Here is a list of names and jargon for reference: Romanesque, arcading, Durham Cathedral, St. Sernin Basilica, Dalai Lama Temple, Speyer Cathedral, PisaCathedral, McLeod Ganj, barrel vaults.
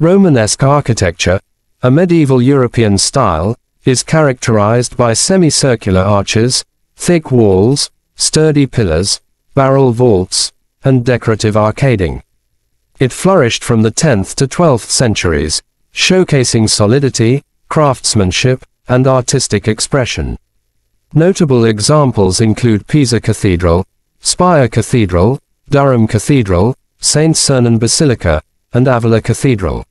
Romanesque architecture, a medieval European style, is characterized by semicircular arches, thick walls, sturdy pillars, barrel vaults, and decorative arcading. It flourished from the 10th to 12th centuries, showcasing solidity, craftsmanship, and artistic expression. Notable examples include Pisa Cathedral, Speyer Cathedral, Durham Cathedral, St. Sernin Basilica, and Avila Cathedral.